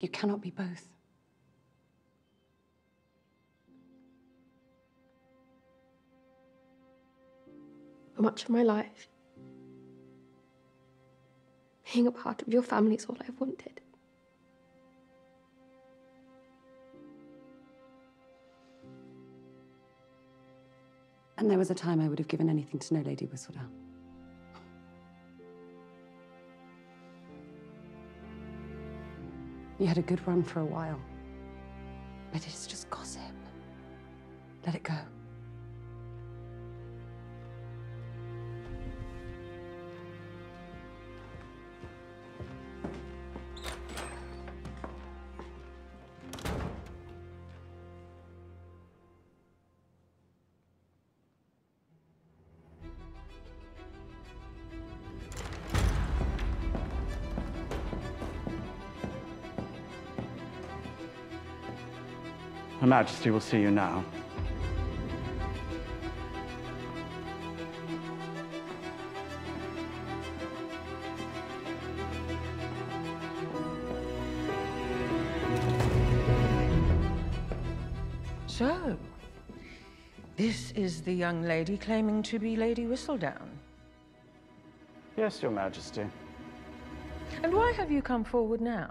You cannot be both. Much of my life, being a part of your family is all I've wanted. And there was a time I would have given anything to know Lady Whistledown. You had a good run for a while, but it's just gossip. Let it go. Her Majesty will see you now. So, this is the young lady claiming to be Lady Whistledown? Yes, Your Majesty. And why have you come forward now?